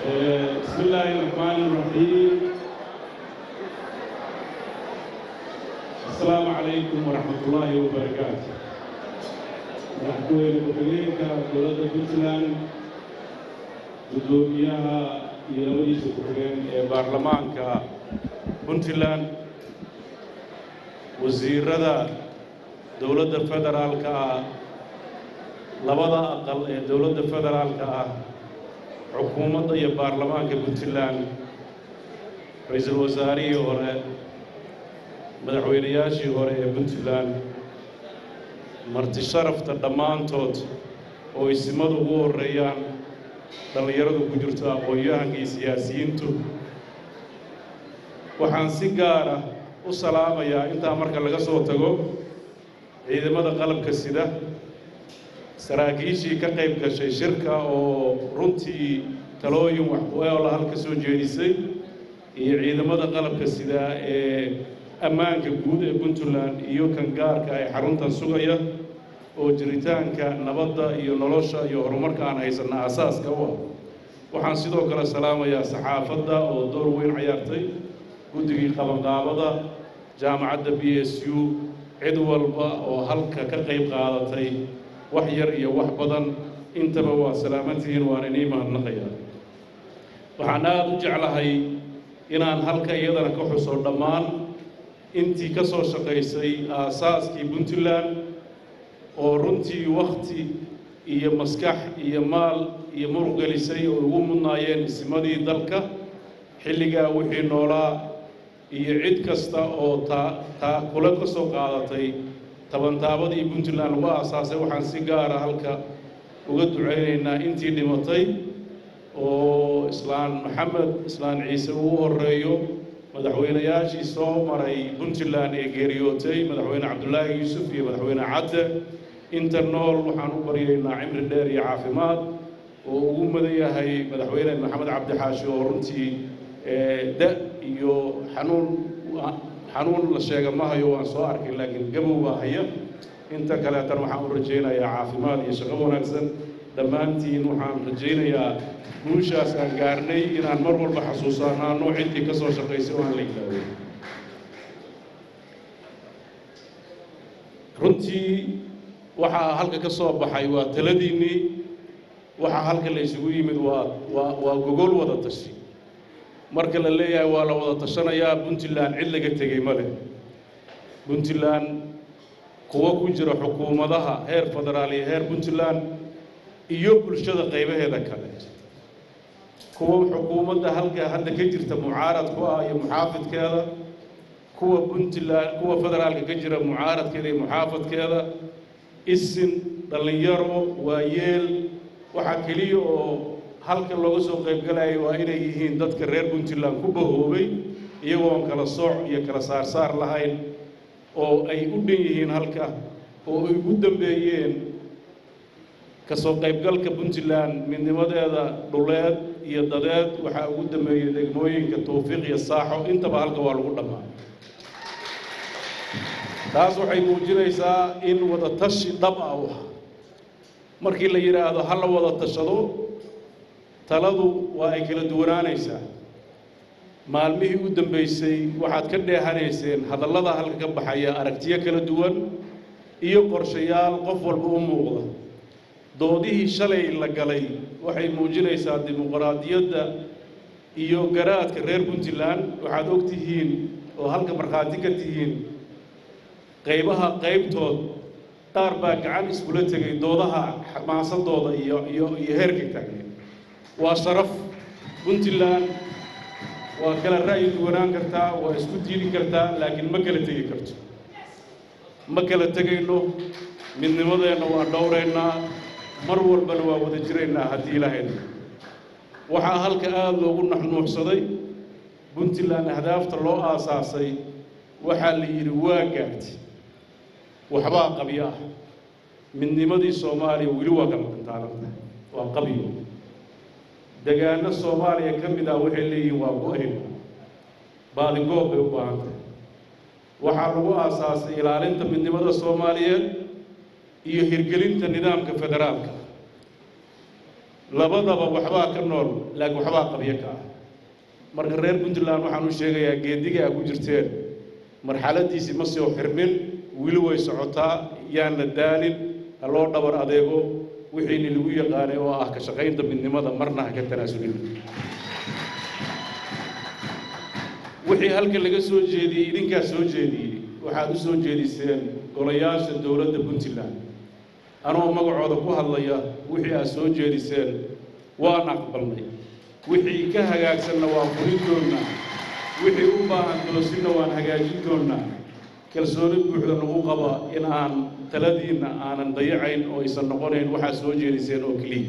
بسم الله الرحمن الرحيم. السلام عليكم ورحمة الله وبركاته. نحن نقول كدولة فنلندا جذوريها يرويش كفرين برلمان كفنلندا وزير هذا دولة فدرال كلبدا دولة فدرال ك. حكومة يا برلمان كبنتلان رئيس الوزراء وراء مدعوين ياشي وراء بنتلان مرتي شرف تدمان توت أو اسمه هو الريان تغيره بجرته أو يهاني سياسيين تو وحنسيجارة والسلام يا أنت أمرك اللي جسوا تجو إذا ماذا قلب كسيدة سراقيشي كقيب كشي شركة أو رنتي تلويم وحقوقها ولا هالكسو جيريسي إذا ماذا قلب كسيدا أمانك جود بنتلان يو كان جار كأي حرنتا سوقيا أو جريتان كنبضة يو نلوشة يو هرمرك عن هيسنا أساس كوا وحنصيدو كلا سلام يا صحافة أو دور وين عيارتي قدقي قبل قابضة جامعة BSU عدو البا أو هالك كقيب قاضتي وحير يا وحبضن انت بوا سلامتين وانني ما النقيا وحنا جعل هي ان هلك ايدنا كحسو دمان انتي كسو شقيسي اساس كي بنتلان او رنتي وقتي يا مسكح يا مال يا مرغليسي او منايين سمدي دلك خليغا وحي نولا يا عيد كستا او تا كولا كسو قادتي tabantaabadii Puntland waa aasaasay waxaan si gaar ah halka uga duceynaynaa intii dhimatay oo Islaan Maxamed Islaan Ciise uu horeeyo madaxweynayaashii soo maray Puntland ee geeriyootay madaxweyne Cabdullaahi Yuusuf iyo madaxweyne Cadde internool waxaan u baryaynaa cimri dheer iyo caafimaad oo ugu madayahay madaxweyne Maxamed Cabdi Xaashi oo runtii da iyo xanuun la sheega ma hayo waan soo arkay laakiin gabowga haya inta kale tan waxaan rajeynayaa caafimaad iyo shaqo wanaagsan dhammaantiin waxaan rajeynayaa guushaas aan gaarnay inaan mar walba xasuusanaano cidii ka soo shaqeysay oo aan la ilaaway runtii waxa halka ka soo baxay waa taladiinii waxa halka la isugu yimid waa gogol wada tashi marka la leeyahay waa la wada tashanaya Puntland cid laga tagay male Puntland kuwa ku jira xukuumadaha heer federaal iyo heer Puntland iyo bulshada qaybaheeda kale kuwa xukuumadda halka hadda ka jirta mucaaradku ah iyo muxaafidkeeda kuwa Puntland kuwa federaalka ka jira mucaaradkeeda iyo muxaafidkeeda isin dhalinyaro waayeel waxa kaliya oo halka looga soo qayb galay waa inay yihiin dadka reer Puntland ku bahoobay iyagoo kala sooc iyo kala saar lahayn oo ay u dhan yihiin halka oo ay ugu dambeeyeen ka soo qayb galka Puntland midnimadeeda dhuleed iyo dadeed waxa ugu dambeeyay degmooyinka Tawfiiq iyo Saaxo intaba halka waa lagu dhamaa taas waxay muujinaysaa in wada tashi dhab ah markii la yiraahdo hal wada tashado taladu waa ay kala duwanaanaysaa maalmihii u dambeysay waxaad ka dheehanayseen hadallada halka ka baxaya aragtiyo kala duwan iyo qorshayaal qof walba u muuqda doodihii shalay la galay waxay muujinaysaa dimuqraadiyadda iyo garaadka reer Puntland waxaad ogtihiin oo halka markhaati ka tihiin qaybaha qaybtood qaar baa gacan iskula tagay doodaha xamaasadooda iyo heerka taagnaa وشرف بنتلان وكل الرأي الدوران كرتا واسكتيني كرتا لكن ما كلا تجي كرتا ما كلا تجي له من نموذج أنو دورنا مرور بلوا ودجرنا هدي لهن وحال كأهل وقلنا حنو حصدي بنتلان هداف طلوا أساسي وحال يرواجعت وحبا قبيح من نموذج سومالي ويرواجع من تعلمنا وقبيح دجاجنا الصومالي كم بدا وحلي وابوهن بالجوب وبانت وحروا أساس إلى أنت من نمط الصومالية يهرجلين النظام كفدرالك labadaba waxba ka nool laakiin waxba qabiyo ka marka reer Puntland waxaan u sheegayaa geediga ay ku jirteen marxaladiisii ma soo xirmin wili way socotaa yaan la daalin loo dhabar adeego wixii lagu yaqaan oo ah ka shaqaynta midnimada marna ka tanaasulin wixii halka laga soo jeediyay idinka soo jeediyay waxaad u soo jeediseen golayaasha dawladda Puntland أنا magacooda ku hadlaya wixii ay soo jeediseen waan aqbalnay wixii ka hagaagsanna waan furin doonaa wixii u baahan doosina waan hagaajin doonaa kalsooni buuxda lagu qaba in aan taladiina aanan dayacayn oo isan noqonayn waxa soo jeediseen oo kaliya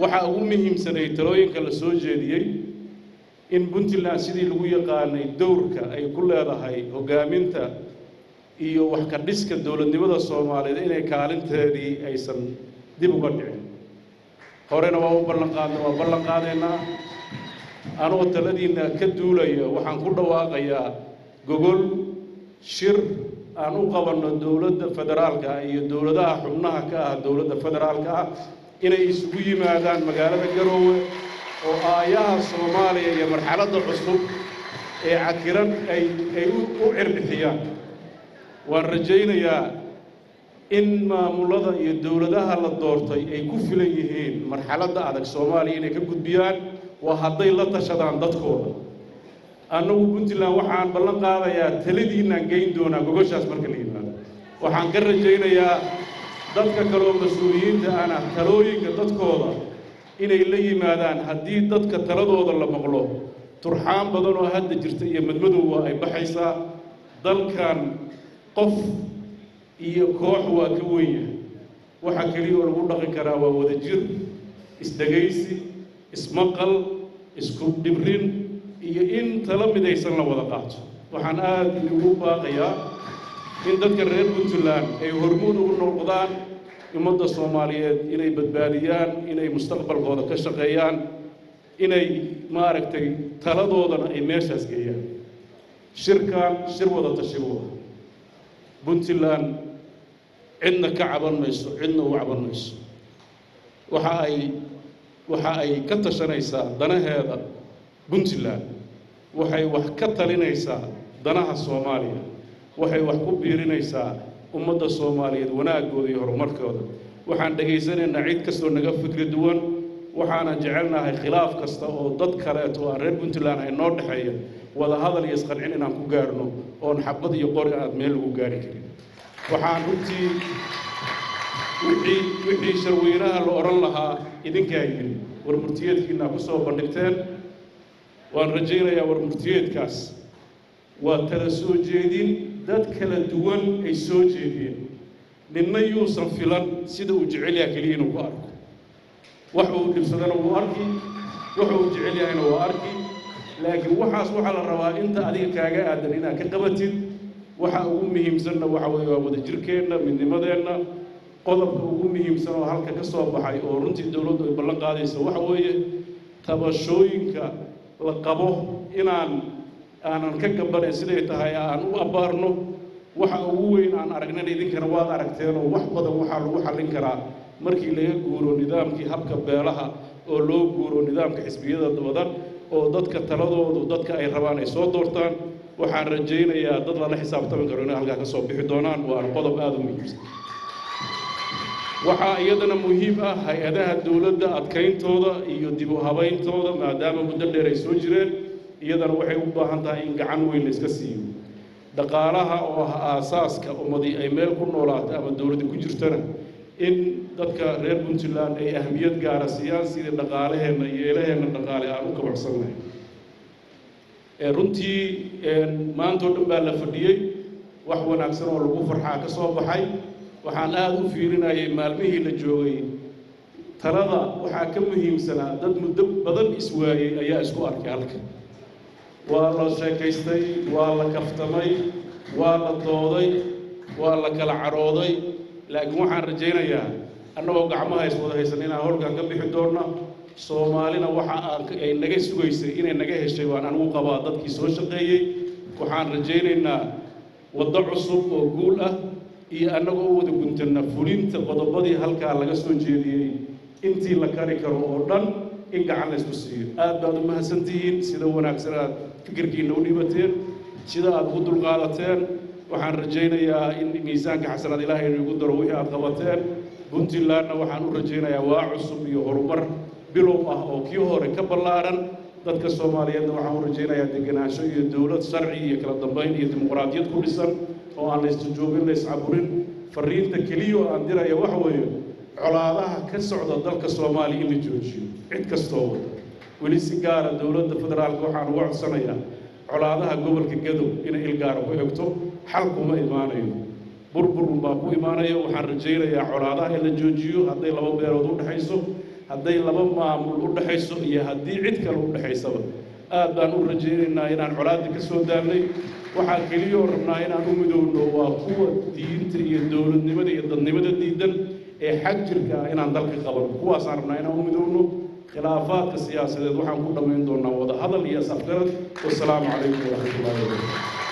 waxa ugu muhiimsanay talooyinka la soo jeediyay in Puntland sidii lagu yaqaanay dawrka ay ku leedahay hogaaminta iyo wax ka dhiska dawladnimada Soomaaliyeed inay kaalinteedii aysan dib uga dhicin horena waa ballan qaadnaa anoo taladiina ka duulaya waxaan ku dhawaaqayaa gogol shir aan u qabanno dawladda federaalka iyo dawladaha xubnaha ka ah dawladda federaalka inay isugu yimaadaan magaalada Garowe oo aayaha Soomaaliya iyo marxaladda cusub ee cakiran ay u cirbixiyaan ورجينا إن ما ملذا يدولها للدورتي أي كفليهين مرحلة عدك سوماليين كبد بيان وهذا لا تشهد عن دخول أنو بنت لا وحن بلغ هذا يا تلدينا جين دونا جوجاس بركلينا وحن كرجينا يا دتك كلام مسؤولين أنا كلوي كدخول إن اللي ما دان حديد دتك تردو الله مغلوب ترحم بدل وهد جرتي مدمدوا أي بحيسة دلكان qof iyo koox waa ka weeyay waxa kaliya oo lagu dhaqi karaa waa wada jir isdagaysi ismaqal isku dibrin iyo in tala midaysan la wada qaato waxaan aad ugu baaqayaa in dadka reer Puntland ay hormuud ugu noqdaan ummadda Soomaaliyeed inay badbaadiyaan inay mustaqbalkooda ka shaqeeyaan inay maaragtay taladoodana ay meeshaas geeyaan shirkaan shir wada tashiruhu Puntland عندنا كعبان ميسو عندنا وعبان ميسو وحاي كتشن إيسا دنا هذا Puntland وحاي وحكتلين إيسا دنا الصومالية وحاي وحكبيرين إيسا أمة الصومالية وناقود يهرمر كذا وحنا دقيسنا نعيد كسر نقف فكر دوان وحنا جعلنا هاي خلاف كسر أو ضد كرات وارد Puntland هاي نور حية ولا هذا اللي يسقط علينا كوجارنو أو نحبط يقرأ على ميل كوجاري كريم وحنوتي وحي شرويرها لأوران لها إذن كاين ورمرتيات كنا بسوا بنكتين ونرجينا يا ورمرتيات كاس وترسو جديد ذات كلا دوان يسو جديد لما يوصل فلان سيدو جعليا كلين وارك وحود لبسنا واركي وحود جعليا واركي لكن وحاس وحال الرواء أنت عليك كاجا عدنا كقبتي وحا أمهم سنة وحوي وذجركنا من دماغنا قلب أمهم سنة وحالك كصوب حي أورنتي الدولة بلغ هذه سوى حوي تبشوينك لقبه إن أنا كقبنا سليت هاي أنا وأبارنه وحا أوين أنا أرجنا لذيك رواض أركتنا وحبض وحال لنكرا مركي ليجورو نظام كهبك بيرها أو لو جورو نظام كحسبية الدولة ودتك تلادود ودتك أي ربان يسود دورتان وحنرجين يا ضد الله حساب تمن كرونا هلقاك صوب بحدونان وأرقضب آدم يجوز وحايدنا مهيبة هاي أداها الدولة أتكين توضا يدبو هبين توضا ما دام مدد ريسوجرين يدنا وحي وباهن تاين قعنوي لسكسيو دقالها وأساس كأمضي أي مال كنولات أما الدولة كجرتنا إن دتك رير Puntland أي أهمية قارة سياسي للدقالهم يلهم الدقالة أروك بعصرنا رنتي ما نتودم بالفردية وحنا نكسر الغفر حاك صوب حي وحنا أذوفيرنا يمالمه للجوي ترضى وحاكمهم سنة ضد مدب بدل إسوائي أي أسوار كالك والله شاكيستي والله كفتمي والله طوضي والله كالعروضي لكن waxaan rajaynayaa annagoo gacmaha iswada haysan inaan horgaan ka bixi doorno Soomaalina waxa ay naga sugaysay inay naga heshay waan anigu qabaa dadkii soo shaqeeyay waxaan rajaynaynaa wada cusub oo guul ah iyo annagoo wada guntanna fulinta qodobadii halka laga soo jeediyay intii la kari karo oo dhan in gacan la isku siiyo aad baad u mahadsantiin sida wanaagsan aad fikirkiina u dhibateen sida aad u dulqaadateen waxaan rajaynayaa in miisaanka xasanada Ilaahay ugu daro wixii aad qabateen Puntlandna waxaan u rajaynayaa waa cusub iyo horumar bilow ah oo kii hore ka balaaran dadka Soomaaliyeed waxaan u rajaynayaa deganaansho iyo dawlad sharci iyo kala dambeyn iyo dimuqraadiyad ku dhisan oo aan la isjoogin la iscaburin fariinta kaliya aan dirayo waxa weeyo colaadaha ka socda dalka Soomaaliya in joojiyo cid kastoo wali si gaar ah dawladda federaalka waxaan uga codsanayaa colaadaha gobolka Gadow in il gaar ah ku xigto xal kuma imaanayo burbur baa ku imaanayo waxaan rajaynayaa colaadaha in la joojiyo haday laba beerood u dhaxayso haday laba maamul u dhaxayso iyo hadii cid kale u dhaxaysaba aad baan u rajaynaynaa inaan colaadda ka soo daamnay waxaa kaliya rabnaa inaan u midowno waa kuwa diinta iyo dawladnimada iyo dadnimada diidan ee xaq jirka inaan dalka qaban kuwaas rabnaa inaan u midowno khilaafaadka siyaasadeed waxaan ku dhameyn doonaa wada hadal iyo safgarad wassalaamu calaykum wa rahmatullahi wa barakaatuh